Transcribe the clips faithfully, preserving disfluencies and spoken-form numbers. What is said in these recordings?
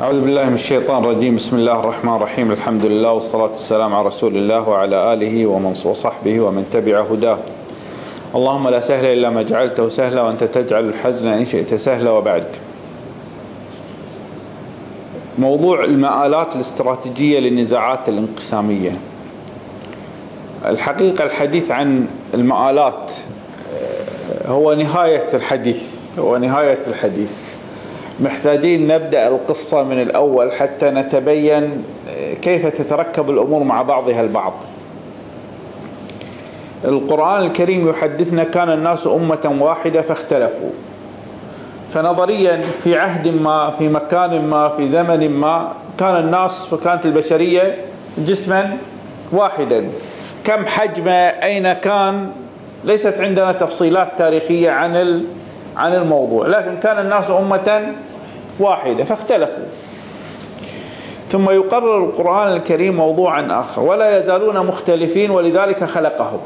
أعوذ بالله من الشيطان الرجيم. بسم الله الرحمن الرحيم. الحمد لله والصلاة والسلام على رسول الله وعلى آله ومن وصحبه ومن تبع هداه. اللهم لا سهل إلا ما جعلته سهلا وأنت تجعل الحزن إن شئت سهلا. وبعد، موضوع المآلات الاستراتيجية للنزاعات الانقسامية. الحقيقة الحديث عن المآلات هو نهاية الحديث هو نهاية الحديث محتاجين نبدأ القصة من الأول حتى نتبين كيف تتركب الأمور مع بعضها البعض. القرآن الكريم يحدثنا: كان الناس أمة واحدة فاختلفوا. فنظريا في عهد ما، في مكان ما، في زمن ما، كان الناس فكانت البشرية جسما واحدا. كم حجمه، أين كان، ليست عندنا تفصيلات تاريخية عن عن الموضوع، لكن كان الناس أمة واحدة فاختلفوا. ثم يقرر القرآن الكريم موضوعا آخر: ولا يزالون مختلفين ولذلك خلقهم.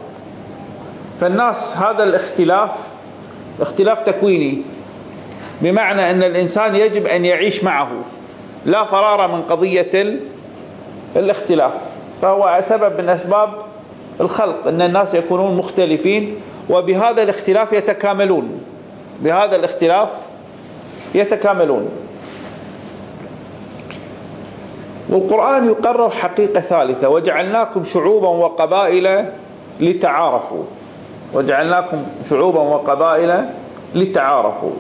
فالناس هذا الاختلاف اختلاف تكويني، بمعنى أن الإنسان يجب أن يعيش معه، لا فرار من قضية الاختلاف، فهو سبب من أسباب الخلق أن الناس يكونون مختلفين، وبهذا الاختلاف يتكاملون بهذا الاختلاف يتكاملون. والقرآن يقرر حقيقة ثالثة: وجعلناكم شعوبا وقبائل لتعارفوا وجعلناكم شعوبا وقبائل لتعارفوا.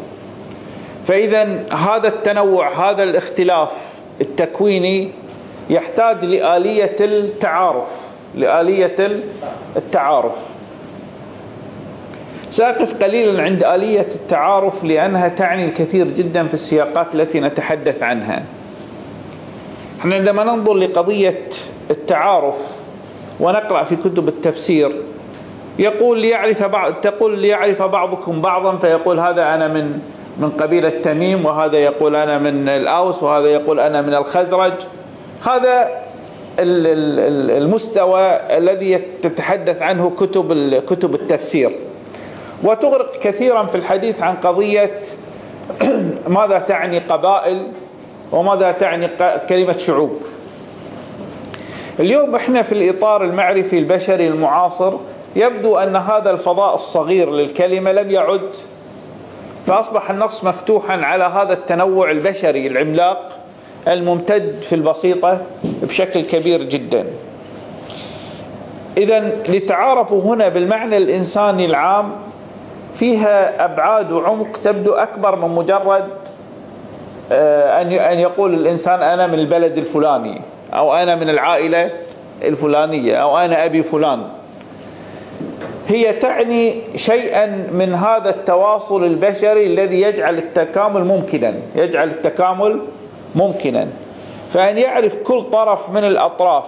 فإذا هذا التنوع، هذا الاختلاف التكويني، يحتاج لآلية التعارف لآلية التعارف سأقف قليلا عند آلية التعارف، لأنها تعني الكثير جدا في السياقات التي نتحدث عنها. احنا عندما ننظر لقضية التعارف ونقرأ في كتب التفسير، يقول ليعرف بعض تقول ليعرف بعضكم بعضا، فيقول هذا أنا من من قبيلة تميم، وهذا يقول أنا من الأوس، وهذا يقول أنا من الخزرج. هذا المستوى الذي تتحدث عنه كتب كتب التفسير، وتغرق كثيرا في الحديث عن قضية ماذا تعني قبائل وماذا تعني كلمة شعوب. اليوم احنا في الإطار المعرفي البشري المعاصر، يبدو أن هذا الفضاء الصغير للكلمة لم يعد، فأصبح النص مفتوحا على هذا التنوع البشري العملاق الممتد في البسيطة بشكل كبير جدا. إذن لتعارفوا هنا بالمعنى الإنساني العام فيها أبعاد وعمق تبدو أكبر من مجرد أن يقول الإنسان أنا من البلد الفلاني، أو أنا من العائلة الفلانية، أو أنا أبي فلان. هي تعني شيئا من هذا التواصل البشري الذي يجعل التكامل ممكنا يجعل التكامل ممكنا فأن يعرف كل طرف من الأطراف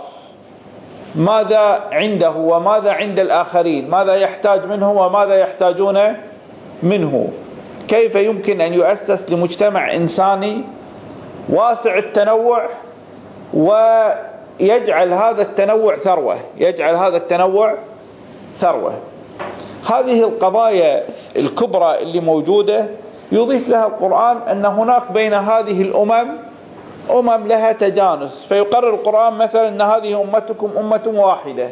ماذا عنده وماذا عند الآخرين، ماذا يحتاج منه وماذا يحتاجون منه، كيف يمكن أن يؤسس لمجتمع إنساني واسع التنوع، ويجعل هذا التنوع ثروة يجعل هذا التنوع ثروة. هذه القضايا الكبرى اللي موجودة يضيف لها القرآن أن هناك بين هذه الأمم أمم لها تجانس. فيقرر القرآن مثلا أن هذه أمتكم أمة واحدة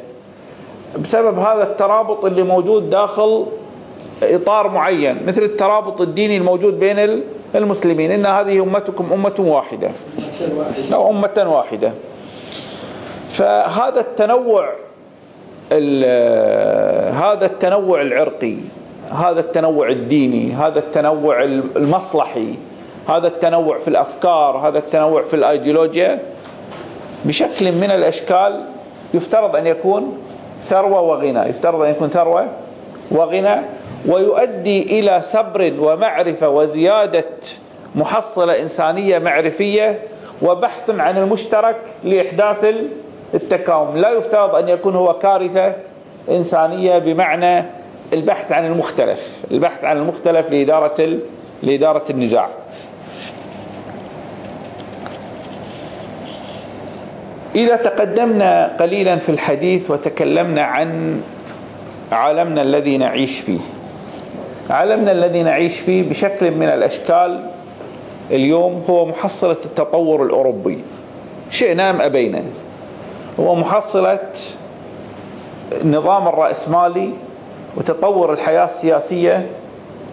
بسبب هذا الترابط اللي موجود داخل إطار معين، مثل الترابط الديني الموجود بين المسلمين، إن هذه أمتكم أمة واحدة أو أمة واحدة. فهذا التنوع هذا التنوع العرقي، هذا التنوع الديني، هذا التنوع المصلحي، هذا التنوع في الأفكار، هذا التنوع في الأيديولوجيا، بشكل من الأشكال يفترض أن يكون ثروة وغنى يفترض أن يكون ثروة وغنى ويؤدي إلى سبر ومعرفة وزيادة محصلة إنسانية معرفية وبحث عن المشترك لإحداث التكامل. لا يفترض أن يكون هو كارثة إنسانية بمعنى البحث عن المختلف البحث عن المختلف لإدارة لإدارة النزاع. إذا تقدمنا قليلا في الحديث وتكلمنا عن عالمنا الذي نعيش فيه عالمنا الذي نعيش فيه بشكل من الأشكال اليوم هو محصلة التطور الأوروبي، شئنا أم أبينا، هو محصلة النظام الرأسمالي وتطور الحياة السياسية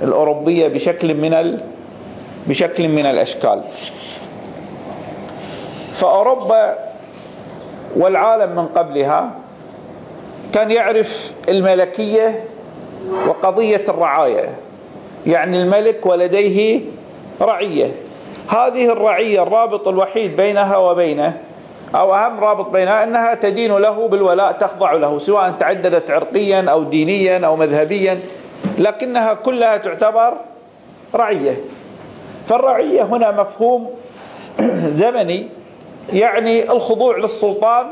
الأوروبية بشكل من ال... بشكل من الأشكال. فأوروبا والعالم من قبلها كان يعرف الملكية وقضية الرعاية، يعني الملك ولديه رعية، هذه الرعية الرابط الوحيد بينها وبينه أو أهم رابط بينها أنها تدين له بالولاء، تخضع له، سواء تعددت عرقيا أو دينيا أو مذهبيا، لكنها كلها تعتبر رعية. فالرعية هنا مفهوم زمني يعني الخضوع للسلطان،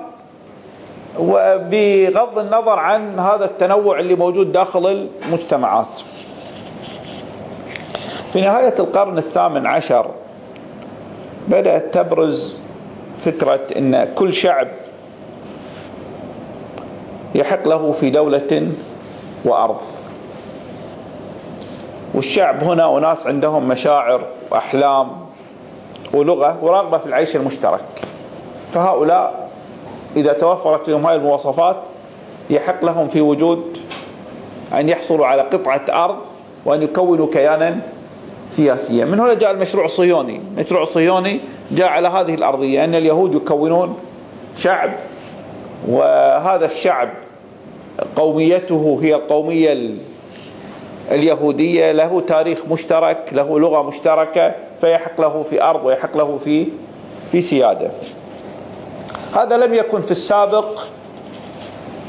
وبغض النظر عن هذا التنوع اللي موجود داخل المجتمعات. في نهاية القرن الثامن عشر بدأت تبرز فكرة أن كل شعب يحق له في دولة وأرض، والشعب هنا أناس عندهم مشاعر وأحلام ولغة ورغبة في العيش المشترك، فهؤلاء إذا توفرت لهم هذه المواصفات يحق لهم في وجود أن يحصلوا على قطعة أرض وأن يكونوا كيانا سياسيا. من هنا جاء المشروع الصهيوني، المشروع الصهيوني جاء على هذه الأرضية أن اليهود يكونون شعب، وهذا الشعب قوميته هي القومية اليهودية، له تاريخ مشترك، له لغة مشتركة، فيحق له في أرض ويحق له في في سيادة. هذا لم يكن في السابق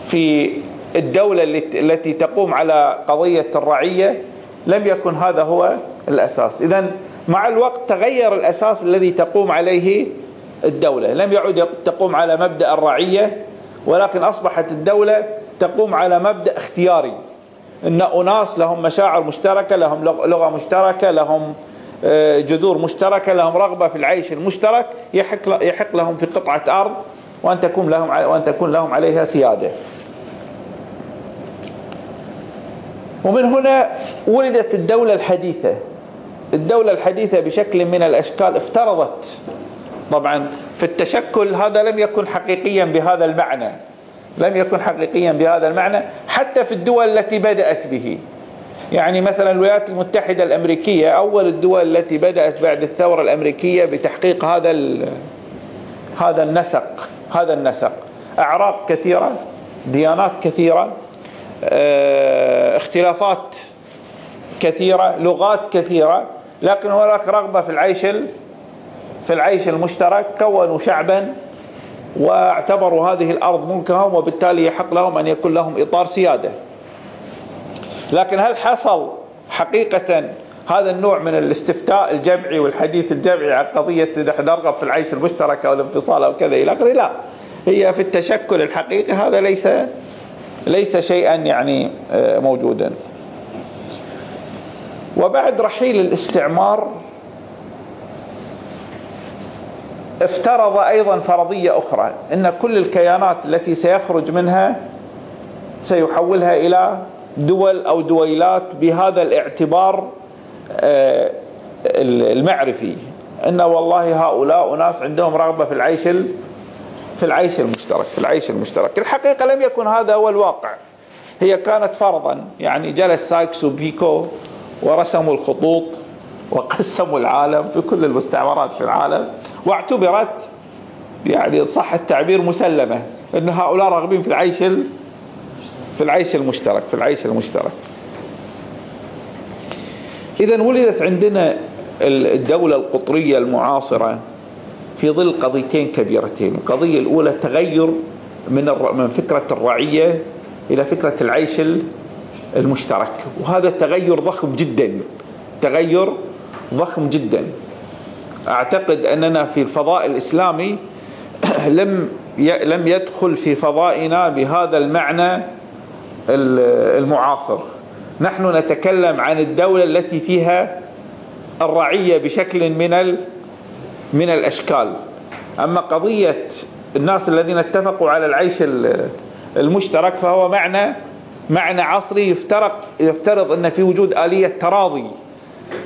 في الدولة التي تقوم على قضية الرعية، لم يكن هذا هو الأساس. إذن مع الوقت تغير الأساس الذي تقوم عليه الدولة، لم يعد تقوم على مبدأ الرعية، ولكن أصبحت الدولة تقوم على مبدأ اختياري، إن أناس لهم مشاعر مشتركة، لهم لغة مشتركة، لهم جذور مشتركة، لهم رغبة في العيش المشترك، يحق يحق لهم في قطعة أرض وأن تكون لهم وأن تكون لهم عليها سيادة. ومن هنا ولدت الدولة الحديثة. الدولة الحديثة بشكل من الأشكال افترضت، طبعا في التشكل هذا لم يكن حقيقيا بهذا المعنى، لم يكن حقيقيا بهذا المعنى حتى في الدول التي بدأت به. يعني مثلا الولايات المتحدة الأمريكية أول الدول التي بدأت بعد الثورة الأمريكية بتحقيق هذا هذا النسق، هذا النسق أعراق كثيرة، ديانات كثيرة، اختلافات كثيرة، لغات كثيرة، لكن هناك رغبة في العيش في العيش المشترك، كونوا شعبا واعتبروا هذه الأرض ملكهم، وبالتالي يحق لهم أن يكون لهم إطار سيادة. لكن هل حصل حقيقة هذا النوع من الاستفتاء الجمعي والحديث الجمعي عن قضية نحن نرغب في العيش المشترك أو الانفصال أو كذا إلى آخره؟ لا، هي في التشكل الحقيقي هذا ليس ليس شيئا يعني موجودا. وبعد رحيل الاستعمار افترض أيضا فرضية أخرى، أن كل الكيانات التي سيخرج منها سيحولها إلى دول أو دويلات بهذا الاعتبار المعرفي، أن والله هؤلاء أناس عندهم رغبة في العيش في العيش المشترك، في العيش المشترك. الحقيقة لم يكن هذا هو الواقع، هي كانت فرضا، يعني جلس سايكس وبيكو ورسموا الخطوط وقسموا العالم في كل المستعمرات في العالم، واعتبرت يعني صح التعبير مسلمة أن هؤلاء راغبين في العيش في العيش المشترك، في العيش المشترك. إذن ولدت عندنا الدولة القطرية المعاصرة في ظل قضيتين كبيرتين. القضية الأولى تغير من من فكرة الرعية إلى فكرة العيش المشترك، وهذا تغير ضخم جدا، تغير ضخم جدا. أعتقد أننا في الفضاء الإسلامي لم لم يدخل في فضائنا بهذا المعنى المعاصر. نحن نتكلم عن الدولة التي فيها الرعية بشكل من ال من الأشكال. أما قضية الناس الذين اتفقوا على العيش المشترك فهو معنى معنى عصري يفترض أن في وجود آلية تراضي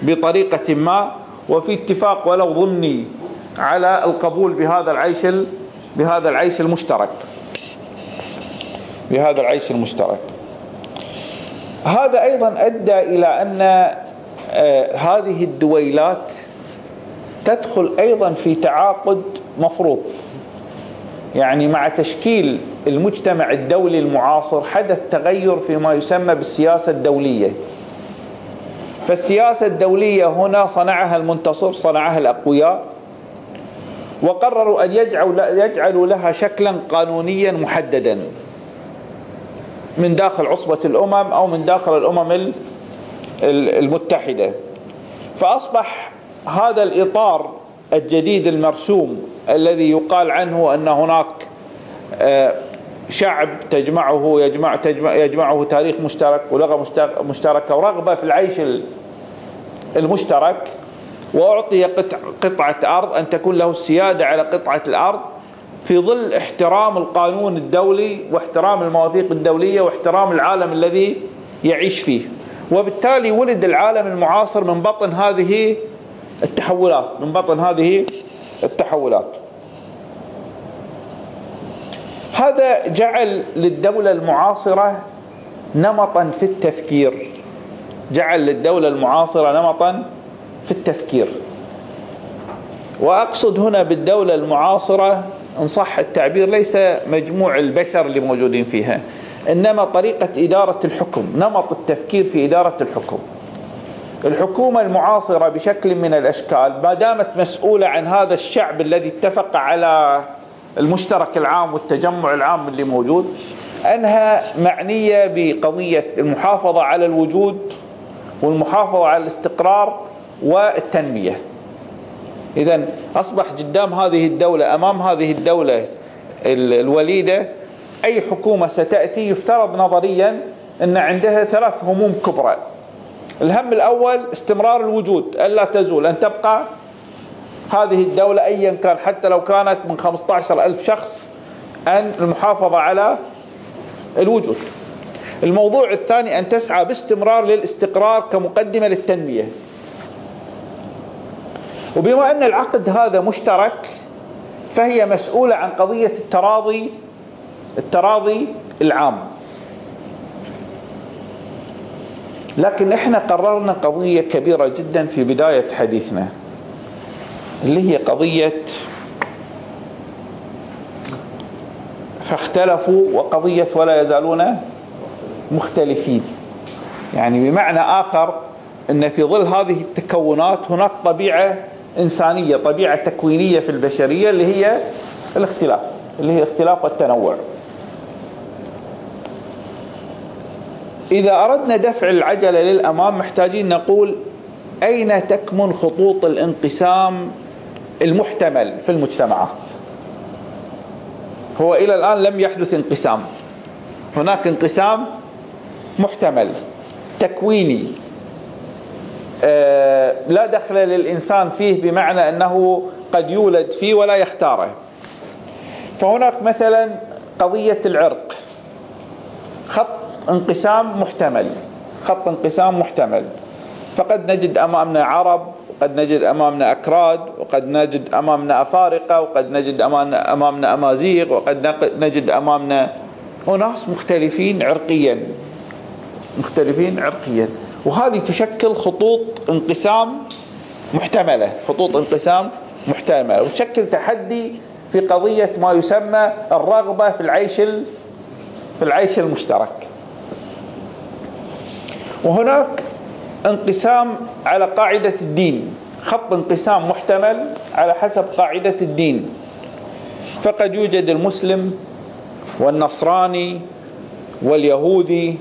بطريقة ما، وفي اتفاق ولو ضمني على القبول بهذا العيش بهذا العيش المشترك بهذا العيش المشترك. هذا أيضا أدى إلى أن هذه الدويلات تدخل أيضا في تعاقد مفروض، يعني مع تشكيل المجتمع الدولي المعاصر حدث تغير فيما يسمى بالسياسة الدولية. فالسياسة الدولية هنا صنعها المنتصر، صنعها الأقوياء، وقرروا أن يجعلوا لها شكلا قانونيا محددا من داخل عصبة الأمم أو من داخل الأمم المتحدة. فأصبح هذا الإطار الجديد المرسوم الذي يقال عنه أن هناك شعب تجمعه يجمع تجمع يجمعه تاريخ مشترك ولغة مشتركة ورغبة في العيش المشترك، وأعطي قطعة أرض أن تكون له السيادة على قطعة الأرض في ظل احترام القانون الدولي واحترام المواثيق الدولية واحترام العالم الذي يعيش فيه. وبالتالي ولد العالم المعاصر من بطن هذه التحولات من بطن هذه التحولات. هذا جعل للدولة المعاصرة نمطا في التفكير جعل للدولة المعاصرة نمطا في التفكير. وأقصد هنا بالدولة المعاصرة إن صح التعبير ليس مجموع البشر اللي موجودين فيها، إنما طريقة إدارة الحكم، نمط التفكير في إدارة الحكم. الحكومة المعاصرة بشكل من الأشكال ما دامت مسؤولة عن هذا الشعب الذي اتفق على المشترك العام والتجمع العام اللي موجود، أنها معنية بقضية المحافظة على الوجود والمحافظة على الاستقرار والتنمية. إذن أصبح قدام هذه الدولة، أمام هذه الدولة الوليدة، أي حكومة ستأتي يفترض نظريا أن عندها ثلاث هموم كبرى. الهم الأول استمرار الوجود، ألا تزول، أن تبقى هذه الدولة أيا كان حتى لو كانت من خمسة عشر ألف شخص، أن المحافظة على الوجود. الموضوع الثاني أن تسعى باستمرار للاستقرار كمقدمة للتنمية. وبما أن العقد هذا مشترك فهي مسؤولة عن قضية التراضي التراضي العام. لكن احنا قررنا قضية كبيرة جدا في بداية حديثنا، اللي هي قضية فاختلفوا وقضية ولا يزالون مختلفين. يعني بمعنى آخر أن في ظل هذه التكونات هناك طبيعة إنسانية، طبيعة تكوينية في البشرية اللي هي الاختلاف، اللي هي الاختلاف والتنوع. إذا أردنا دفع العجلة للأمام محتاجين نقول أين تكمن خطوط الانقسام المحتمل في المجتمعات؟ هو إلى الآن لم يحدث انقسام، هناك انقسام محتمل تكويني لا دخل للإنسان فيه، بمعنى أنه قد يولد فيه ولا يختاره. فهناك مثلا قضية العرق، خط انقسام محتمل خط انقسام محتمل فقد نجد أمامنا عرب، وقد نجد أمامنا أكراد، وقد نجد أمامنا أفارقة، وقد نجد أمامنا أمازيغ، وقد نجد أمامنا أناس مختلفين عرقيا مختلفين عرقيا وهذه تشكل خطوط انقسام محتملة خطوط انقسام محتملة وتشكل تحدي في قضية ما يسمى الرغبة في العيش في العيش المشترك. وهناك انقسام على قاعدة الدين، خط انقسام محتمل على حسب قاعدة الدين، فقد يوجد المسلم والنصراني واليهودي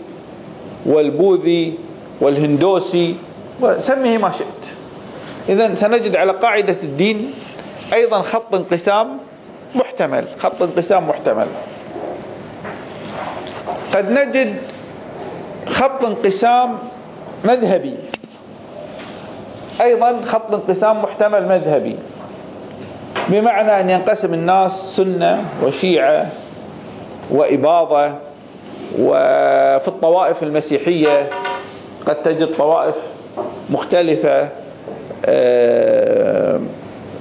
والبوذي والهندوسي وسميه ما شئت. إذن سنجد على قاعدة الدين أيضا خط انقسام محتمل خط انقسام محتمل قد نجد خط انقسام مذهبي، أيضا خط انقسام محتمل مذهبي، بمعنى أن ينقسم الناس سنة وشيعة وإباضة. وفي الطوائف المسيحية قد تجد طوائف مختلفة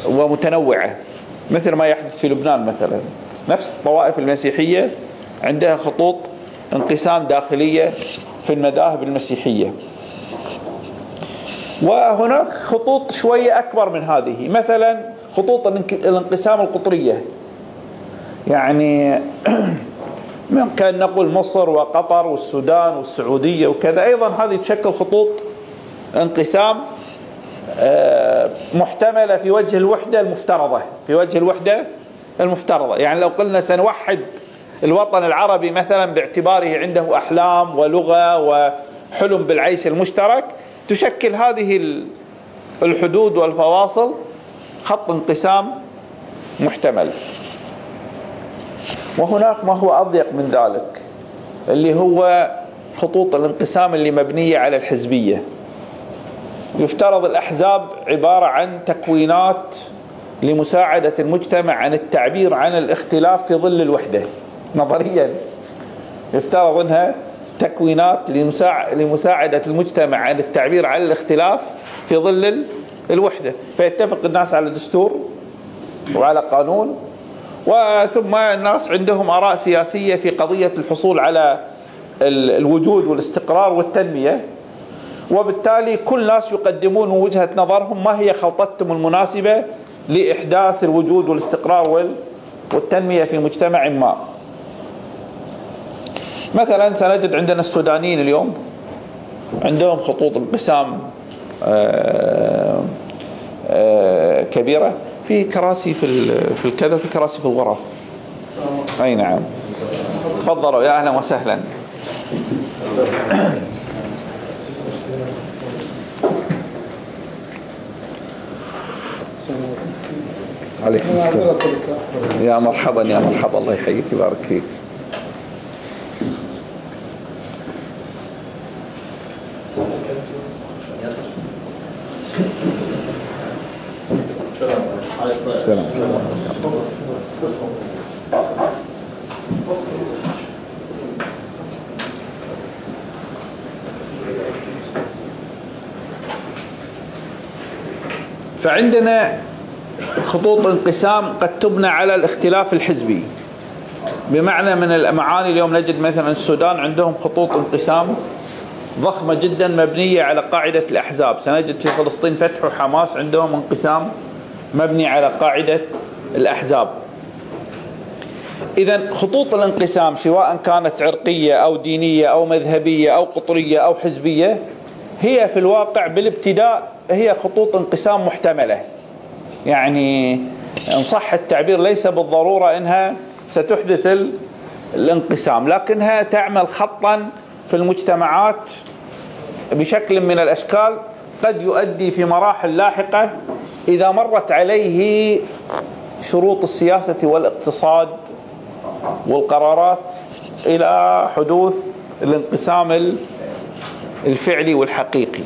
ومتنوعة، مثل ما يحدث في لبنان مثلا. نفس الطوائف المسيحية عندها خطوط انقسام داخلية في المذاهب المسيحية، وهناك خطوط شوية أكبر من هذه، مثلا خطوط الانقسام القطرية، يعني من كان نقول مصر وقطر والسودان والسعودية وكذا، أيضا هذه تشكل خطوط انقسام محتملة في وجه الوحدة المفترضة، في وجه الوحدة المفترضة. يعني لو قلنا سنوحد الوطن العربي مثلا باعتباره عنده أحلام ولغة وحلم بالعيش المشترك، تشكل هذه الحدود والفواصل خط انقسام محتمل. وهناك ما هو أضيق من ذلك، اللي هو خطوط الانقسام اللي مبنية على الحزبية. يفترض الأحزاب عبارة عن تكوينات لمساعدة المجتمع عن التعبير عن الاختلاف في ظل الوحدة، نظريا يفترض أنها تكوينات لمساعدة المجتمع عن التعبير عن الاختلاف في ظل الوحدة، فيتفق الناس على دستور وعلى قانون، وثم الناس عندهم آراء سياسية في قضية الحصول على الوجود والاستقرار والتنمية، وبالتالي كل ناس يقدمون وجهة نظرهم ما هي خلطتهم المناسبة لإحداث الوجود والاستقرار والتنمية في مجتمع ما. مثلا سنجد عندنا السودانيين اليوم عندهم خطوط انقسام كبيرة، في كراسي في في الكذا، في كراسي في الغرف. أي نعم، تفضلوا يا أهلا وسهلا. عليكم السلام. يا مرحبا يا مرحبا، الله يحييك يبارك فيك. السلام فعندنا خطوط انقسام قد تبنى على الاختلاف الحزبي، بمعنى من المعاني اليوم نجد مثلا السودان عندهم خطوط انقسام ضخمة جدا مبنية على قاعدة الأحزاب. سنجد في فلسطين فتح وحماس عندهم انقسام مبني على قاعدة الأحزاب. إذن خطوط الانقسام سواء كانت عرقية أو دينية أو مذهبية أو قطرية أو حزبية، هي في الواقع بالابتداء هي خطوط انقسام محتملة، يعني إن صح التعبير ليس بالضرورة أنها ستحدث الانقسام، لكنها تعمل خطا في المجتمعات بشكل من الأشكال قد يؤدي في مراحل لاحقة إذا مرت عليه شروط السياسة والاقتصاد والقرارات إلى حدوث الانقسام الفعلي والحقيقي.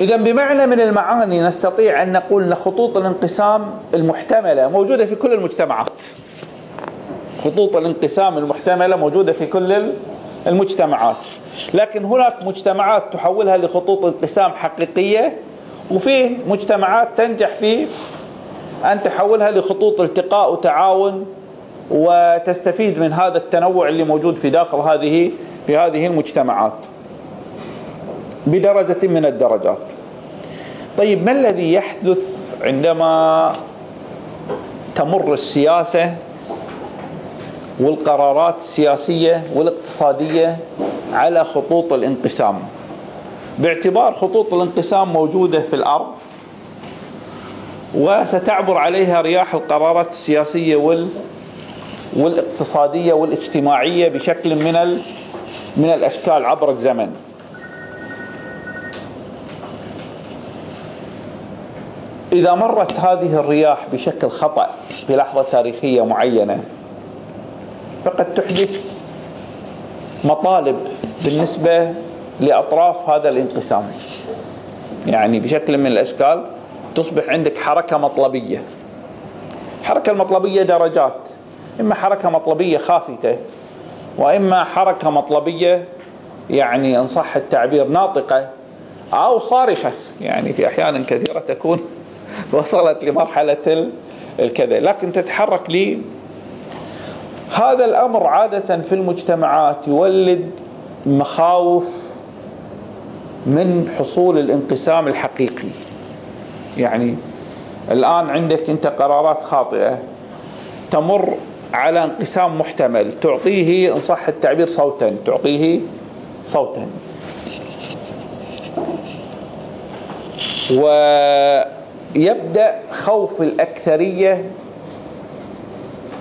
إذن بمعنى من المعاني نستطيع أن نقول أن خطوط الانقسام المحتملة موجودة في كل المجتمعات. خطوط الانقسام المحتملة موجودة في كل المجتمعات، لكن هناك مجتمعات تحولها لخطوط انقسام حقيقية، وفيه مجتمعات تنجح في أن تحولها لخطوط التقاء وتعاون وتستفيد من هذا التنوع اللي موجود في داخل هذه في هذه المجتمعات بدرجة من الدرجات. طيب، ما الذي يحدث عندما تمر السياسة والقرارات السياسية والاقتصادية على خطوط الانقسام؟ باعتبار خطوط الانقسام موجودة في الأرض وستعبر عليها رياح القرارات السياسية وال والاقتصادية والاجتماعية بشكل من ال... من الأشكال عبر الزمن. إذا مرت هذه الرياح بشكل خطأ في لحظة تاريخية معينة، فقد تحدث مطالب بالنسبة لأطراف هذا الانقسام، يعني بشكل من الأشكال تصبح عندك حركة مطلبية. الحركة المطلبية درجات، إما حركة مطلبية خافتة، وإما حركة مطلبية يعني إن صح التعبير ناطقة، أو صارخة، يعني في أحيان كثيرة تكون وصلت لمرحلة الكذا، لكن تتحرك لي. هذا الأمر عادة في المجتمعات يولد مخاوف من حصول الانقسام الحقيقي. يعني الآن عندك أنت قرارات خاطئة تمر على انقسام محتمل، تعطيه إن صح التعبير صوتا، تعطيه صوتا، ويبدأ خوف الأكثرية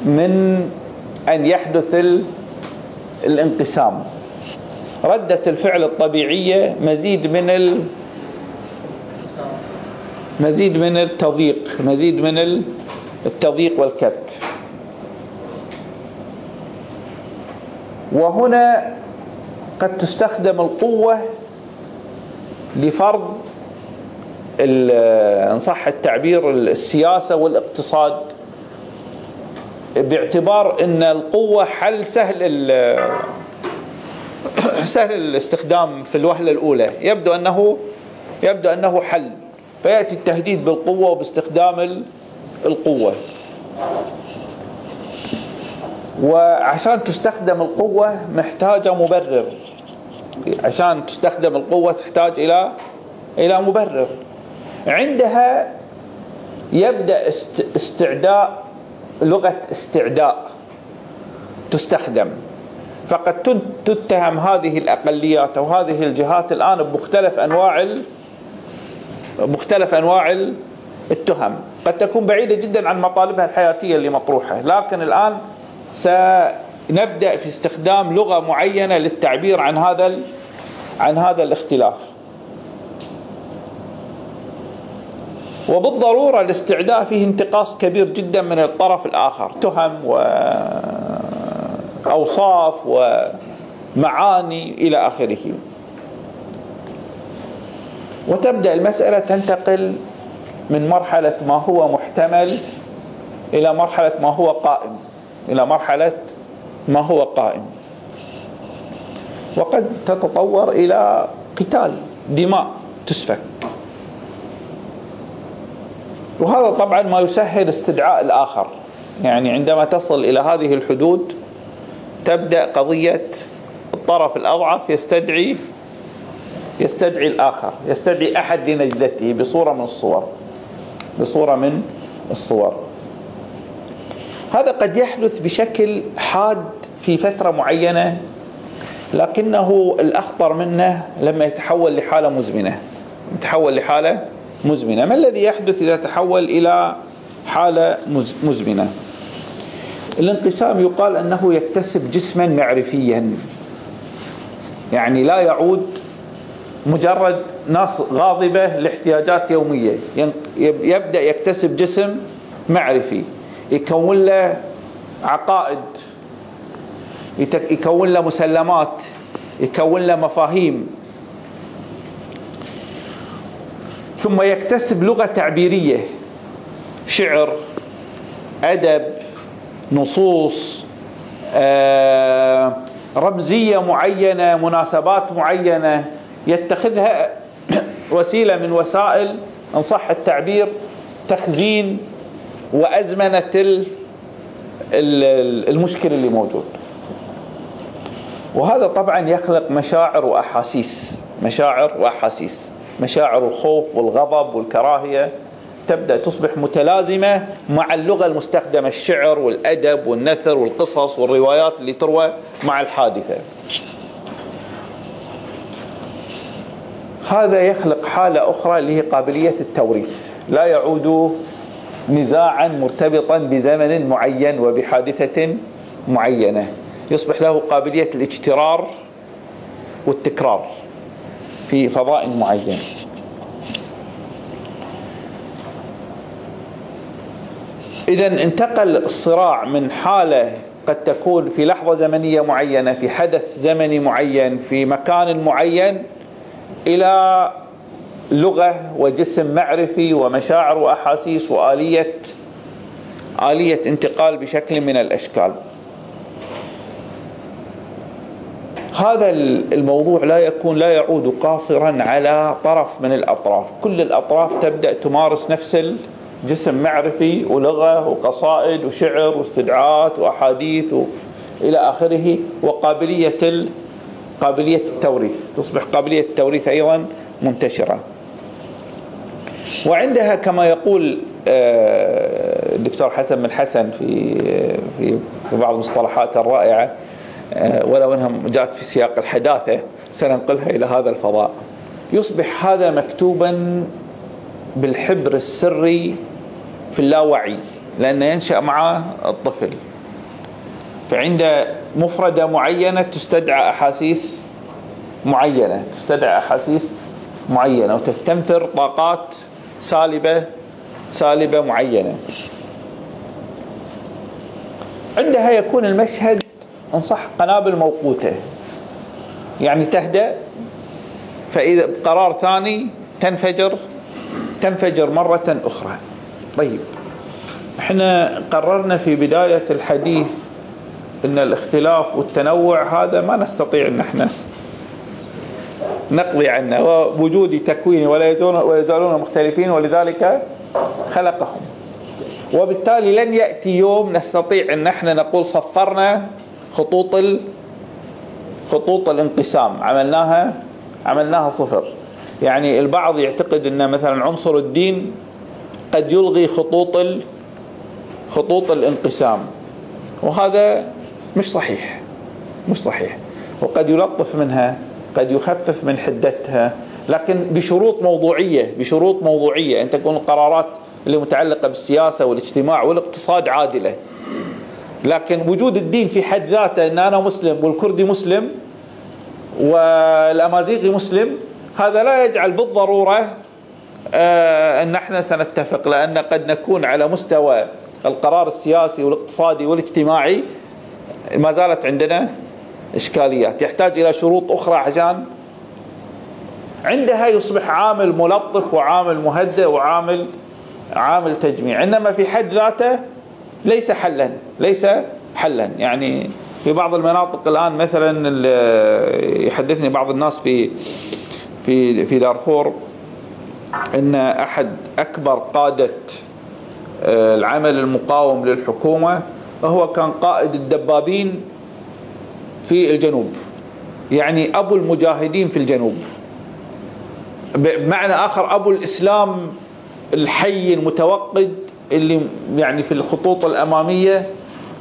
من أن يحدث الانقسام. ردة الفعل الطبيعية مزيد من ال مزيد من التضييق، مزيد من التضييق والكبت. وهنا قد تستخدم القوة لفرض إن صح التعبير السياسة والاقتصاد، باعتبار أن القوة حل سهل سهل الاستخدام في الوهلة الأولى، يبدو أنه يبدو أنه حل، فيأتي التهديد بالقوة وباستخدام القوة. وعشان تستخدم القوة محتاجة مبرر، عشان تستخدم القوة تحتاج إلى إلى مبرر. عندها يبدأ استعداء، لغة استعداء تستخدم، فقد تتهم هذه الأقليات أو هذه الجهات الآن بمختلف أنواع مختلف أنواع التهم، قد تكون بعيدة جدا عن مطالبها الحياتية اللي مطروحة، لكن الآن سنبدأ في استخدام لغة معينة للتعبير عن هذا عن هذا الاختلاف. وبالضرورة الاستعداء فيه انتقاص كبير جدا من الطرف الآخر، تهم وأوصاف ومعاني إلى آخره، وتبدأ المسألة تنتقل من مرحلة ما هو محتمل إلى مرحلة ما هو قائم إلى مرحلة ما هو قائم وقد تتطور إلى قتال، دماء تسفك. وهذا طبعا ما يسهل استدعاء الآخر، يعني عندما تصل إلى هذه الحدود تبدأ قضية الطرف الأضعف يستدعي يستدعي الآخر، يستدعي أحد لنجدته بصورة من الصور بصورة من الصور. هذا قد يحدث بشكل حاد في فترة معينة، لكنه الأخطر منه لما يتحول لحالة مزمنة يتحول لحالة مزمنة. ما الذي يحدث إذا تحول إلى حالة مزمنة؟ الانقسام يقال أنه يكتسب جسما معرفيا، يعني لا يعود مجرد ناس غاضبة لاحتياجات يومية، يبدأ يكتسب جسم معرفي، يكون له عقائد، يكون له مسلمات، يكون له مفاهيم، ثم يكتسب لغة تعبيرية، شعر، أدب، نصوص، رمزية معينة، مناسبات معينة يتخذها وسيلة من وسائل إن صح التعبير تخزين وأزمنة المشكلة اللي موجود. وهذا طبعا يخلق مشاعر وأحاسيس مشاعر وأحاسيس مشاعر الخوف والغضب والكراهية تبدأ تصبح متلازمة مع اللغة المستخدمة، الشعر والأدب والنثر والقصص والروايات اللي تروى مع الحادثة. هذا يخلق حالة أخرى اللي هي قابلية التوريث، لا يعود نزاعا مرتبطا بزمن معين وبحادثة معينة، يصبح له قابلية الاجترار والتكرار في فضاء معين. إذن انتقل الصراع من حالة قد تكون في لحظة زمنية معينة، في حدث زمني معين، في مكان معين، إلى لغة وجسم معرفي ومشاعر وأحاسيس وآلية آلية انتقال بشكل من الأشكال. هذا الموضوع لا يكون لا يعود قاصرا على طرف من الأطراف، كل الأطراف تبدأ تمارس نفس الجسم معرفي ولغة وقصائد وشعر واستدعاءات وأحاديث إلى آخره، وقابلية قابلية التوريث تصبح قابلية التوريث أيضا منتشرة. وعندها كما يقول الدكتور حسن بن الحسن في في بعض المصطلحات الرائعة، ولو أنها جاءت في سياق الحداثة سننقلها إلى هذا الفضاء، يصبح هذا مكتوبا بالحبر السري في اللاوعي، لأنه ينشأ مع الطفل، فعند مفردة معينة تستدعى أحاسيس معينة تستدعى أحاسيس معينة وتستنفر طاقات سالبة سالبة معينة. عندها يكون المشهد انصح قنابل موقوتة، يعني تهدأ فإذا بقرار ثاني تنفجر تنفجر مرة أخرى. طيب، احنا قررنا في بداية الحديث أن الاختلاف والتنوع هذا ما نستطيع أن احنا نقضي عنه، ووجودي تكويني ولا يزالون مختلفين ولذلك خلقهم، وبالتالي لن يأتي يوم نستطيع أن احنا نقول صفرنا خطوط ال... خطوط الانقسام، عملناها عملناها صفر. يعني البعض يعتقد أن مثلا عنصر الدين قد يلغي خطوط ال... خطوط الانقسام، وهذا مش صحيح مش صحيح، وقد يلطف منها قد يخفف من حدتها، لكن بشروط موضوعية بشروط موضوعية أن تكون القرارات اللي متعلقة بالسياسة والاجتماع والاقتصاد عادلة. لكن وجود الدين في حد ذاته، أن أنا مسلم والكردي مسلم والأمازيغي مسلم، هذا لا يجعل بالضرورة أن نحن سنتفق، لأن قد نكون على مستوى القرار السياسي والاقتصادي والاجتماعي ما زالت عندنا إشكاليات، يحتاج إلى شروط أخرى عشان. عندها يصبح عامل ملطف وعامل مهدئ وعامل عامل تجميع، إنما في حد ذاته ليس حلا ليس حلا يعني في بعض المناطق الآن مثلا يحدثني بعض الناس في في في دارفور أن أحد أكبر قادة العمل المقاوم للحكومة هو كان قائد الدبابين في الجنوب، يعني أبو المجاهدين في الجنوب، بمعنى آخر أبو الإسلام الحي المتوقد اللي يعني في الخطوط الأمامية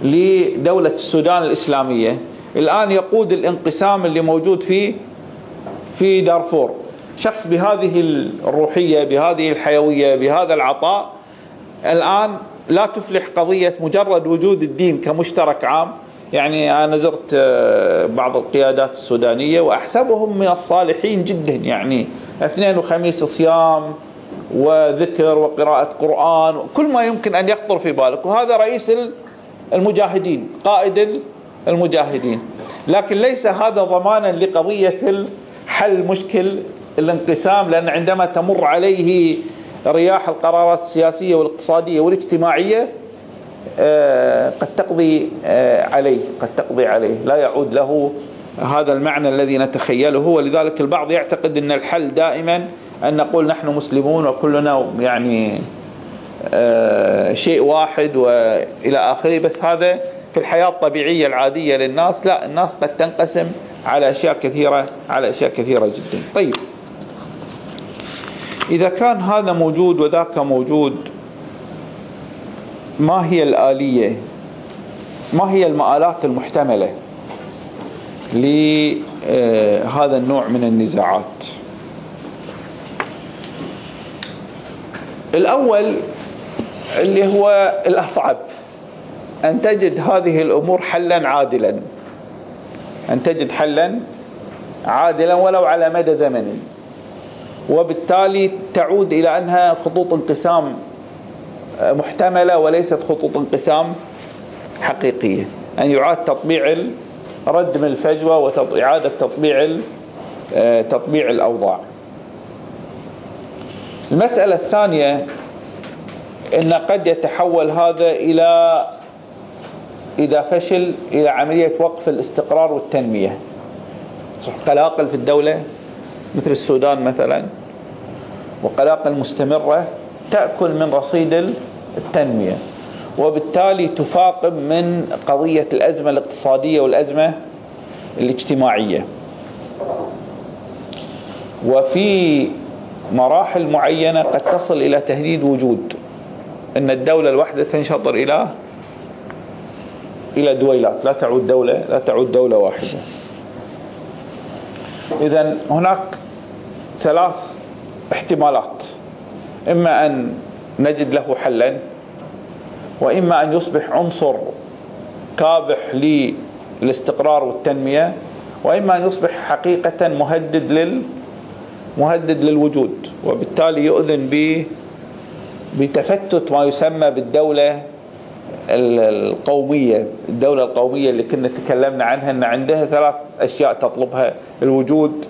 لدولة السودان الإسلامية، الآن يقود الانقسام اللي موجود في في دارفور. شخص بهذه الروحية بهذه الحيوية بهذا العطاء الآن لا تفلح قضية مجرد وجود الدين كمشترك عام. يعني أنا زرت بعض القيادات السودانية وأحسبهم من الصالحين جدا، يعني اثنين وخميس صيام وذكر وقراءة قرآن وكل ما يمكن أن يخطر في بالك، وهذا رئيس المجاهدين قائد المجاهدين، لكن ليس هذا ضمانا لقضية حل مشكل الانقسام، لأن عندما تمر عليه رياح القرارات السياسية والاقتصادية والاجتماعية قد تقضي عليه قد تقضي عليه لا يعود له هذا المعنى الذي نتخيله. ولذلك البعض يعتقد أن الحل دائما أن نقول نحن مسلمون وكلنا يعني شيء واحد وإلى آخره، بس هذا في الحياة الطبيعية العادية للناس لا، الناس قد تنقسم على أشياء كثيرة على أشياء كثيرة جدا. طيب، إذا كان هذا موجود وذاك موجود، ما هي الآلية ما هي المآلات المحتملة لهذا النوع من النزاعات؟ الأول اللي هو الأصعب، أن تجد هذه الأمور حلا عادلا أن تجد حلا عادلا ولو على مدى زمني، وبالتالي تعود إلى أنها خطوط انقسام محتملة وليست خطوط انقسام حقيقية، أن يعاد تطبيع ردم الفجوة وإعادة تطبيع تطبيع الأوضاع. المسألة الثانية أن قد يتحول هذا إلى إذا فشل إلى عملية وقف الاستقرار والتنمية، قلاقل في الدولة مثل السودان مثلا، وقلاقل مستمرة تأكل من رصيد التنمية، وبالتالي تفاقم من قضية الأزمة الاقتصادية والأزمة الاجتماعية. وفي مراحل معينة قد تصل إلى تهديد وجود أن الدولة الواحدة تنشطر إلى إلى دويلات، لا تعود دولة لا تعود دولة واحدة. إذن هناك ثلاث احتمالات، إما أن نجد له حلا، وإما أن يصبح عنصر كابح للاستقرار والتنمية، وإما أن يصبح حقيقة مهدد لل مهدد للوجود، وبالتالي يؤذن به بتفتت ما يسمى بالدولة القومية. الدولة القومية اللي كنا تكلمنا عنها أن عندها ثلاث أشياء تطلبها: الوجود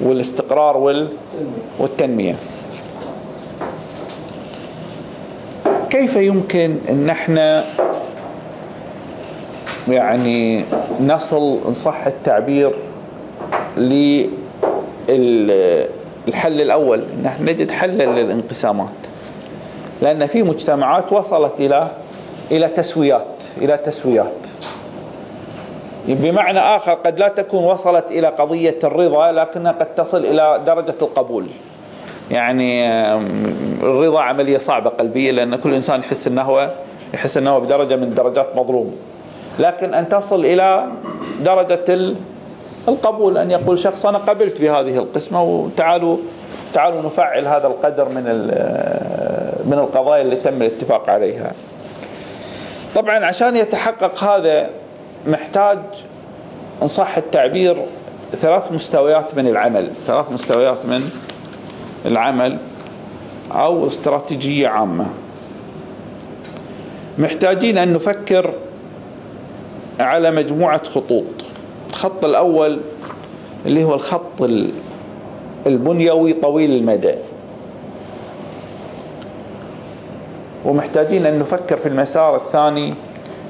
والاستقرار وال... والتنمية. كيف يمكن أن احنا يعني نصل إن صح التعبير للحل الأول، أن احنا نجد حلا للانقسامات؟ لأن في مجتمعات وصلت إلى إلى تسويات إلى تسويات بمعنى آخر قد لا تكون وصلت إلى قضية الرضا، لكنها قد تصل إلى درجة القبول. يعني الرضا عملية صعبة قلبية، لأن كل إنسان يحس أنه هو يحس أنه هو بدرجة من درجات مظلوم، لكن أن تصل إلى درجة القبول، أن يقول شخص أنا قبلت بهذه القسمة، وتعالوا تعالوا نفعل هذا القدر من من القضايا اللي تم الاتفاق عليها. طبعا عشان يتحقق هذا محتاج إن صح التعبير ثلاث مستويات من العمل، ثلاث مستويات من العمل أو استراتيجية عامة. محتاجين أن نفكر على مجموعة خطوط. الخط الأول اللي هو الخط البنيوي طويل المدى، ومحتاجين أن نفكر في المسار الثاني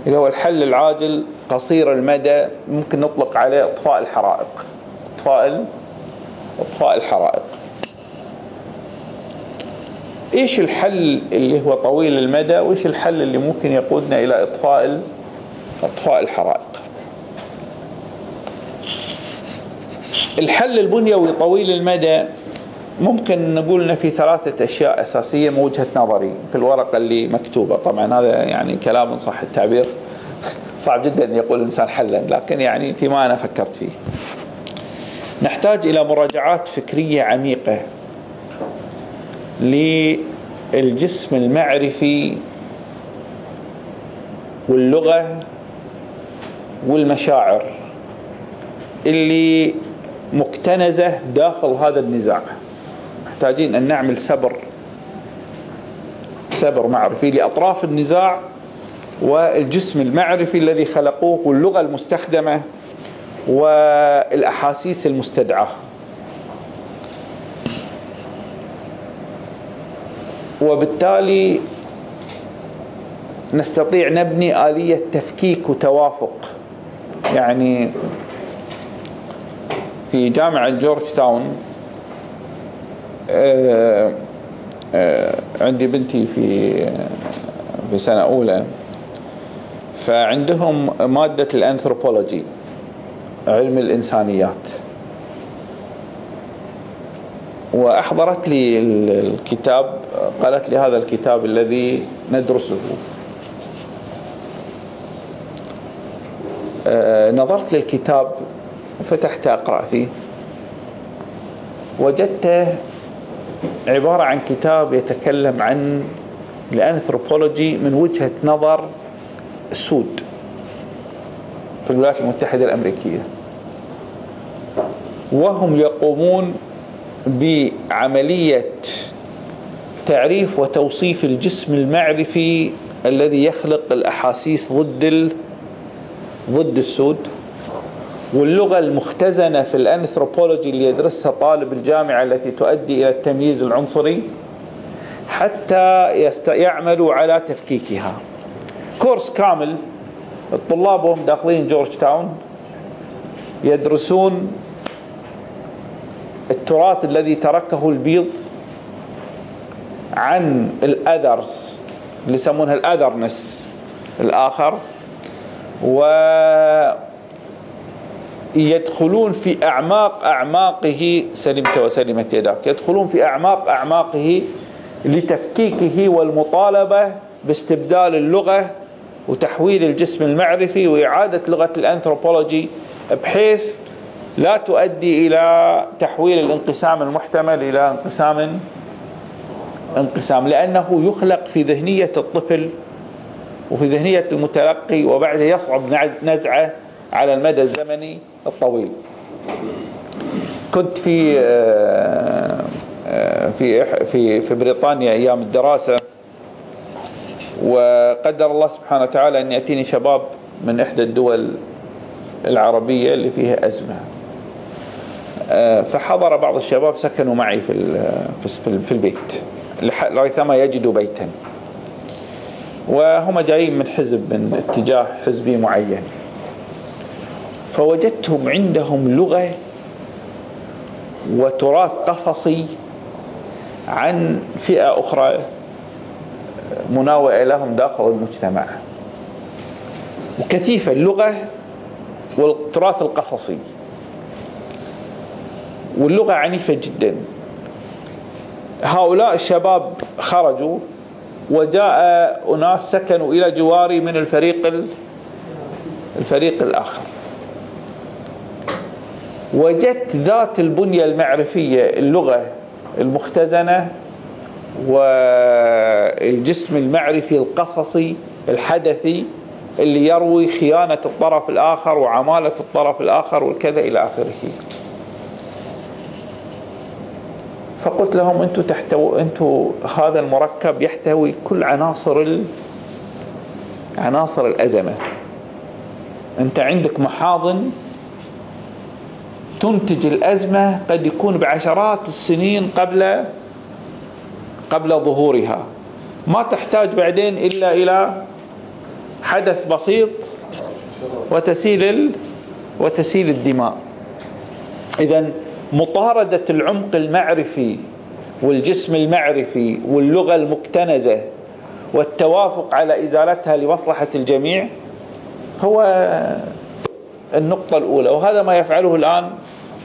اللي هو الحل العاجل قصير المدى، ممكن نطلق عليه إطفاء الحرائق، إطفاء إطفاء الحرائق. إيش الحل اللي هو طويل المدى، وإيش الحل اللي ممكن يقودنا إلى إطفاء إطفاء الحرائق؟ الحل البنيوي طويل المدى ممكن نقولنا في ثلاثة أشياء أساسية من وجهة نظري في الورقة اللي مكتوبة. طبعا هذا يعني كلام صح التعبير صعب جدا أن يقول الإنسان حلا، لكن يعني فيما أنا فكرت فيه نحتاج إلى مراجعات فكرية عميقة للجسم المعرفي واللغة والمشاعر اللي مكتنزة داخل هذا النزاع. محتاجين أن نعمل سبر سبر معرفي لأطراف النزاع والجسم المعرفي الذي خلقوه واللغة المستخدمة والأحاسيس المستدعاة. وبالتالي نستطيع نبني آلية تفكيك وتوافق. يعني في جامعة جورج تاون آآ آآ عندي بنتي في في سنة أولى، فعندهم مادة الأنثروبولوجي علم الإنسانيات، وأحضرت لي الكتاب، قالت لي هذا الكتاب الذي ندرسه. نظرت للكتاب وفتحت أقرأ فيه، وجدته عبارة عن كتاب يتكلم عن الأنثروبولوجي من وجهة نظر السود في الولايات المتحدة الأمريكية، وهم يقومون بعملية تعريف وتوصيف الجسم المعرفي الذي يخلق الأحاسيس ضد ضد السود، واللغة المختزنة في الأنثروبولوجي اللي يدرسها طالب الجامعة التي تؤدي إلى التمييز العنصري، حتى يعملوا على تفكيكها. كورس كامل الطلاب وهم داخلين جورج تاون يدرسون التراث الذي تركه البيض عن الأذرز اللي يسمونها الأذرنس الآخر، ويدخلون في أعماق أعماقه، سلمت وسلمت يداك، يدخلون في أعماق أعماقه لتفكيكه والمطالبة باستبدال اللغة وتحويل الجسم المعرفي وإعادة لغة الأنثروبولوجي بحيث لا تؤدي إلى تحويل الانقسام المحتمل إلى انقسام انقسام لأنه يخلق في ذهنية الطفل وفي ذهنية المتلقي، وبعدها يصعب نزعه على المدى الزمني الطويل. كنت في في في في بريطانيا أيام الدراسة، وقدر الله سبحانه وتعالى أن يأتيني شباب من إحدى الدول العربية اللي فيها أزمة، فحضر بعض الشباب سكنوا معي في في البيت ريثما يجدوا بيتا، وهم جايين من حزب من اتجاه حزبي معين، فوجدتهم عندهم لغة وتراث قصصي عن فئة أخرى مناوئة لهم داخل المجتمع، وكثيفة اللغة والتراث القصصي، واللغة عنيفة جدا. هؤلاء الشباب خرجوا وجاء أناس سكنوا إلى جواري من الفريق الفريق الآخر، وجدت ذات البنية المعرفية اللغة المختزنة والجسم المعرفي القصصي الحدثي اللي يروي خيانة الطرف الآخر وعمالة الطرف الآخر والكذا إلى آخره. فقلت لهم أنتوا تحتوي أنتوا هذا المركب يحتوي كل عناصر ال... عناصر الأزمة. أنت عندك محاضن تنتج الأزمة قد يكون بعشرات السنين قبل قبل ظهورها، ما تحتاج بعدين إلا إلى حدث بسيط وتسيل ال... وتسيل الدماء. إذن مطاردة العمق المعرفي والجسم المعرفي واللغة المكتنزة والتوافق على إزالتها لمصلحة الجميع هو النقطة الأولى، وهذا ما يفعله الآن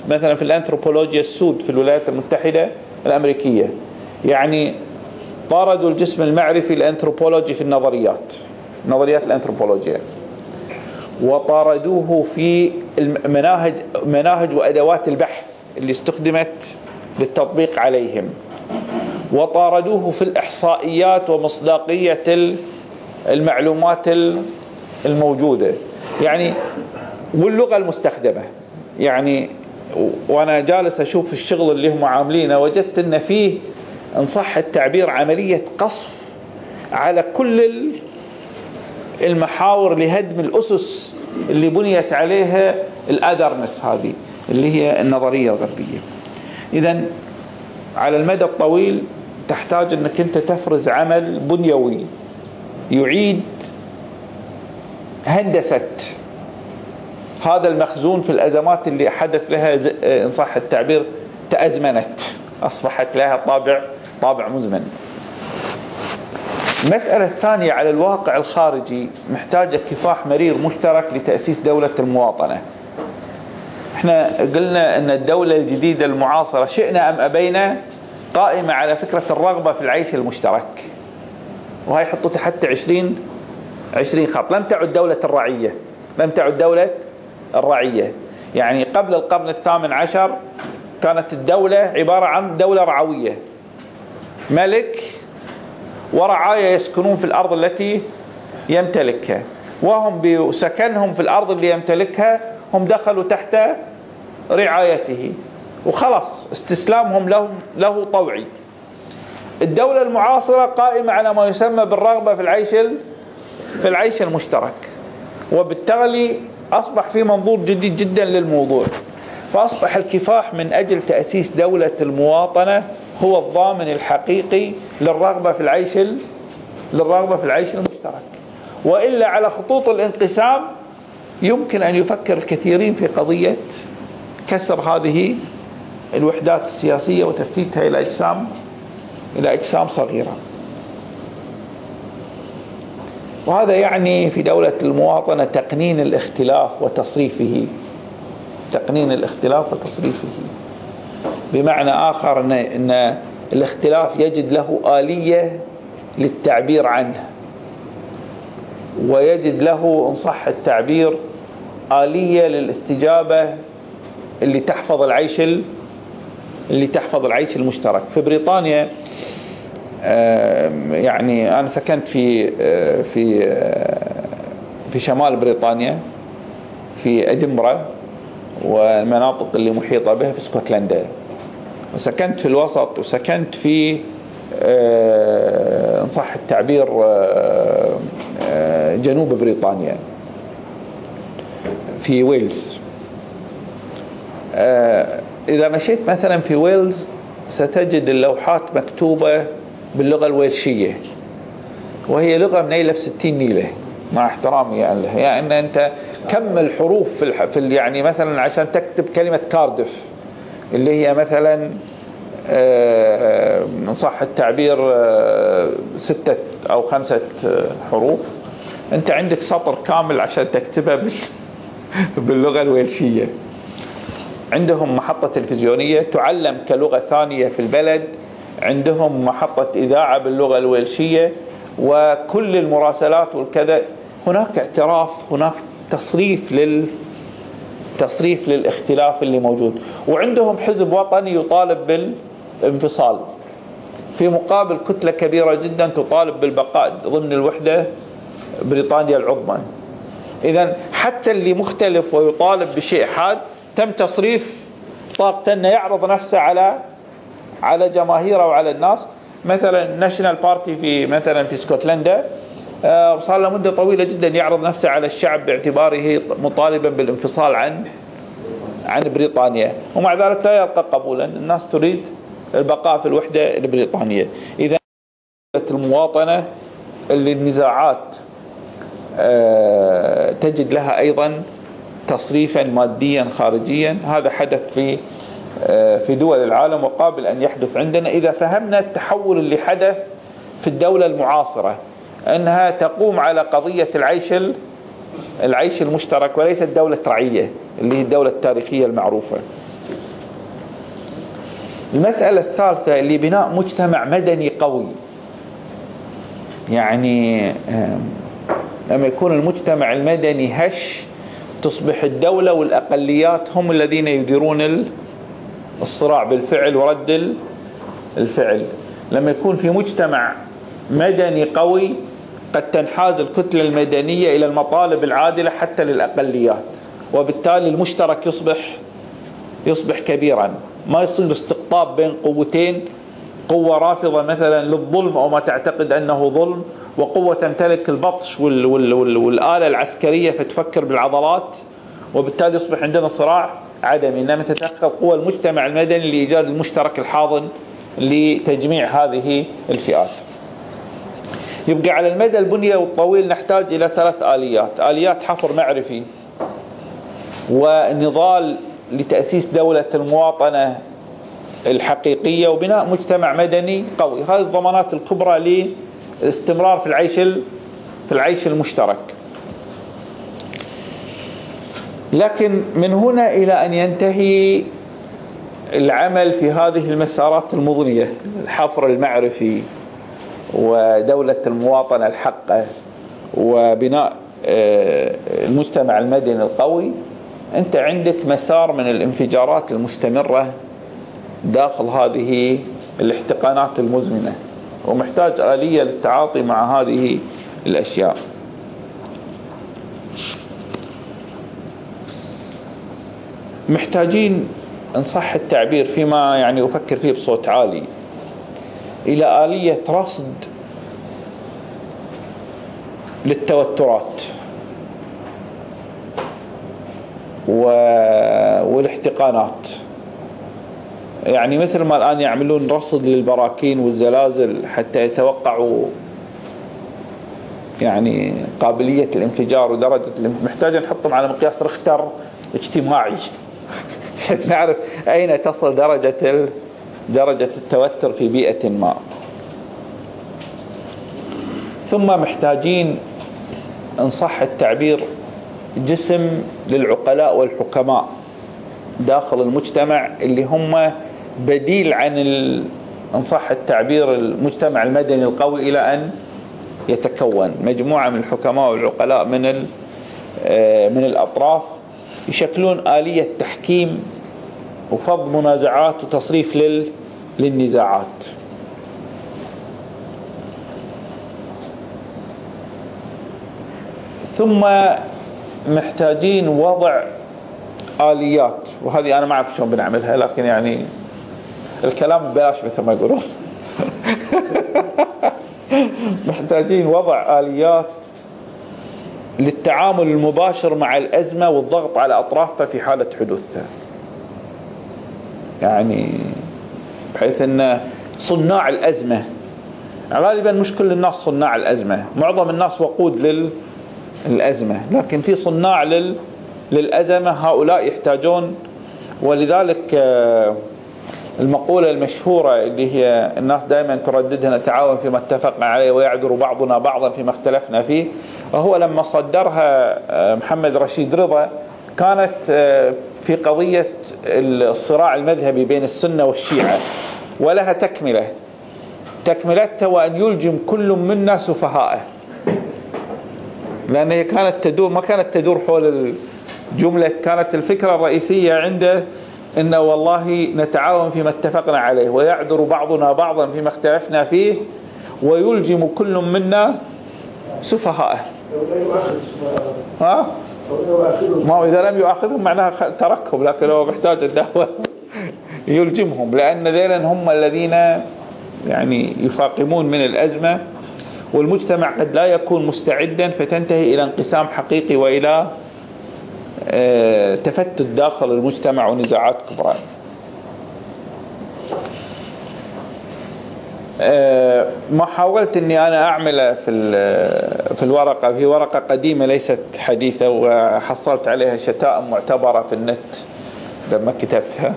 مثلا في الأنثروبولوجيا السود في الولايات المتحدة الأمريكية، يعني طاردوا الجسم المعرفي الأنثروبولوجي في النظريات، نظريات الأنثروبولوجيا، وطاردوه في المناهج مناهج وأدوات البحث اللي استخدمت للتطبيق عليهم، وطاردوه في الإحصائيات ومصداقية المعلومات الموجودة، يعني واللغة المستخدمة. يعني وأنا جالس أشوف الشغل اللي هم عاملينه وجدت أن فيه إن صح التعبير عملية قصف على كل المحاور لهدم الأسس اللي بنيت عليها الأذرنس هذه اللي هي النظرية الغربية. إذن على المدى الطويل تحتاج أنك أنت تفرز عمل بنيوي يعيد هندسة هذا المخزون في الأزمات اللي حدث لها إن صح التعبير تأزمنت، أصبحت لها طابع طابع مزمن. المسألة الثانية على الواقع الخارجي محتاجة كفاح مرير مشترك لتأسيس دولة المواطنة. احنا قلنا أن الدولة الجديدة المعاصرة شئنا أم أبينا قائمة على فكرة الرغبة في العيش المشترك، وهي حطتها حتى عشرين عشرين خط. لم تعد دولة الرعية، لم تعد دولة الرعية، يعني قبل القرن الثامن عشر كانت الدولة عبارة عن دولة رعوية، ملك ورعاية يسكنون في الأرض التي يمتلكها، وهم بسكنهم في الأرض اللي يمتلكها هم دخلوا تحت رعايته وخلص استسلامهم له له طوعي. الدولة المعاصرة قائمة على ما يسمى بالرغبة في العيش في العيش المشترك، وبالتالي أصبح في منظور جديد جدا للموضوع. فأصبح الكفاح من أجل تأسيس دولة المواطنة هو الضامن الحقيقي للرغبة في العيش للرغبة في العيش المشترك، وإلا على خطوط الانقسام يمكن أن يفكر الكثيرين في قضية كسر هذه الوحدات السياسية وتفتيتها إلى أجسام إلى أجسام صغيرة. وهذا يعني في دولة المواطنة تقنين الاختلاف وتصريفه، تقنين الاختلاف وتصريفه بمعنى آخر أن أن الاختلاف يجد له آلية للتعبير عنه، ويجد له إن صح التعبير آلية للاستجابة اللي تحفظ العيش اللي تحفظ العيش المشترك. في بريطانيا يعني أنا سكنت في في في شمال بريطانيا في إدنبرة والمناطق اللي محيطة بها في اسكتلندا، وسكنت في الوسط، وسكنت في إن صح التعبير جنوب بريطانيا في ويلز. إذا مشيت مثلا في ويلز ستجد اللوحات مكتوبة باللغة الويلشية، وهي لغة منيلة بستين نيلة مع احترامي يعني لها، يعني أن أنت كم الحروف في, الح... في ال... يعني مثلا عشان تكتب كلمة كاردف اللي هي مثلا من صح التعبير ستة أو خمسة حروف، أنت عندك سطر كامل عشان تكتبها بال... باللغة الويلشية. عندهم محطة تلفزيونية تعلم كلغة ثانية في البلد، عندهم محطة إذاعة باللغة الويلشية، وكل المراسلات والكذا. هناك اعتراف، هناك تصريف لل تصريف للاختلاف اللي موجود. وعندهم حزب وطني يطالب بالانفصال في مقابل كتلة كبيرة جدا تطالب بالبقاء ضمن الوحدة بريطانيا العظمى. إذا حتى اللي مختلف ويطالب بشيء حاد تم تصريف طاقته انه يعرض نفسه على على جماهيره وعلى الناس. مثلا ناشونال بارتي في مثلا في اسكتلندا وصار له مده طويله جدا يعرض نفسه على الشعب باعتباره مطالبا بالانفصال عن عن بريطانيا، ومع ذلك لا يلقى قبولا، الناس تريد البقاء في الوحده البريطانيه. اذا المواطنه اللي النزاعات تجد لها ايضا تصريفا ماديا خارجيا، هذا حدث في في دول العالم وقابل أن يحدث عندنا إذا فهمنا التحول اللي حدث في الدولة المعاصرة، أنها تقوم على قضية العيش العيش المشترك وليست دولة رعية اللي هي الدولة التاريخية المعروفة. المسألة الثالثة اللي بناء مجتمع مدني قوي، يعني لما يكون المجتمع المدني هش تصبح الدولة والأقليات هم الذين يديرون الصراع بالفعل ورد الفعل. لما يكون في مجتمع مدني قوي قد تنحاز الكتلة المدنية إلى المطالب العادلة حتى للأقليات، وبالتالي المشترك يصبح يصبح كبيرا، ما يصير استقطاب بين قوتين، قوة رافضة مثلا للظلم أو ما تعتقد أنه ظلم، وقوة تمتلك البطش وال وال وال والآلة العسكرية فتفكر بالعضلات، وبالتالي يصبح عندنا صراع عدمي. إنما تتأخذ قوى المجتمع المدني لإيجاد المشترك الحاضن لتجميع هذه الفئات. يبقى على المدى البنية والطويل نحتاج إلى ثلاث آليات: آليات حفر معرفي، ونضال لتأسيس دولة المواطنة الحقيقية، وبناء مجتمع مدني قوي. هذه الضمانات الكبرى ل الاستمرار في العيش في العيش المشترك. لكن من هنا إلى أن ينتهي العمل في هذه المسارات المضنية، الحفر المعرفي ودولة المواطنة الحقة وبناء المجتمع المدني القوي، أنت عندك مسار من الانفجارات المستمرة داخل هذه الاحتقانات المزمنة، ومحتاج آلية للتعاطي مع هذه الأشياء. محتاجين إن صح التعبير فيما يعني أفكر فيه بصوت عالي إلى آلية رصد للتوترات والاحتقانات، يعني مثل ما الآن يعملون رصد للبراكين والزلازل حتى يتوقعوا يعني قابلية الانفجار ودرجة، محتاج نحطهم على مقياس رختر اجتماعي بحيث نعرف أين تصل درجة درجة التوتر في بيئة ما. ثم محتاجين إن صح التعبير جسم للعقلاء والحكماء داخل المجتمع، اللي هم بديل عن إن صح التعبير المجتمع المدني القوي إلى أن يتكون مجموعة من الحكماء والعقلاء من من الأطراف يشكلون آلية تحكيم وفض منازعات وتصريف لل للنزاعات. ثم محتاجين وضع آليات، وهذه أنا ما أعرف شلون بنعملها، لكن يعني الكلام بلاش مثل ما يقولون. محتاجين وضع آليات للتعامل المباشر مع الأزمة والضغط على أطرافها في حالة حدوثها، يعني بحيث أن صناع الأزمة غالبا مش كل الناس صناع الأزمة، معظم الناس وقود للأزمة، لكن في صناع لل للأزمة هؤلاء يحتاجون. ولذلك المقولة المشهورة اللي هي الناس دائما ترددها، نتعاون فيما اتفقنا عليه ويعذر بعضنا بعضا فيما اختلفنا فيه، وهو لما صدرها محمد رشيد رضا كانت في قضية الصراع المذهبي بين السنة والشيعة، ولها تكملة تكملتها وأن يلجم كل منا سفهاءه، لأنها كانت تدور ما كانت تدور حول الجملة، كانت الفكرة الرئيسية عنده إن والله نتعاون فيما اتفقنا عليه ويعذر بعضنا بعضا فيما اختلفنا فيه ويلجم كل منا سفهاءه. ها؟ ما هو إذا لم يؤاخذهم معناها تركهم، لكن هو محتاج الدعوة يلجمهم، لأن ذيلا هم الذين يعني يفاقمون من الأزمة، والمجتمع قد لا يكون مستعدا فتنتهي إلى انقسام حقيقي وإلى تفتت داخل المجتمع ونزاعات كبرى. ما حاولت اني انا اعمله في في الورقه، هي ورقه قديمه ليست حديثه وحصلت عليها شتائم معتبره في النت لما كتبتها.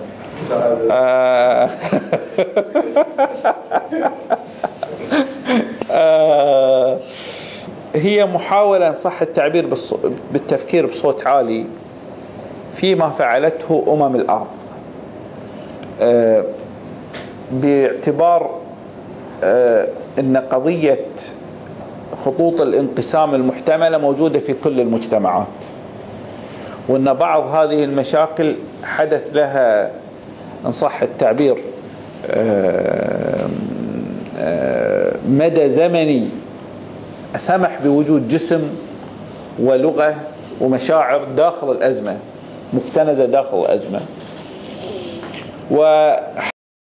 هي محاولة إن صح التعبير بالتفكير بصوت عالي فيما فعلته أمم الأرض، باعتبار أن قضية خطوط الانقسام المحتملة موجودة في كل المجتمعات، وأن بعض هذه المشاكل حدث لها إن صح التعبير مدى زمني سمح بوجود جسم ولغة ومشاعر داخل الأزمة، مكتنزة داخل الأزمة،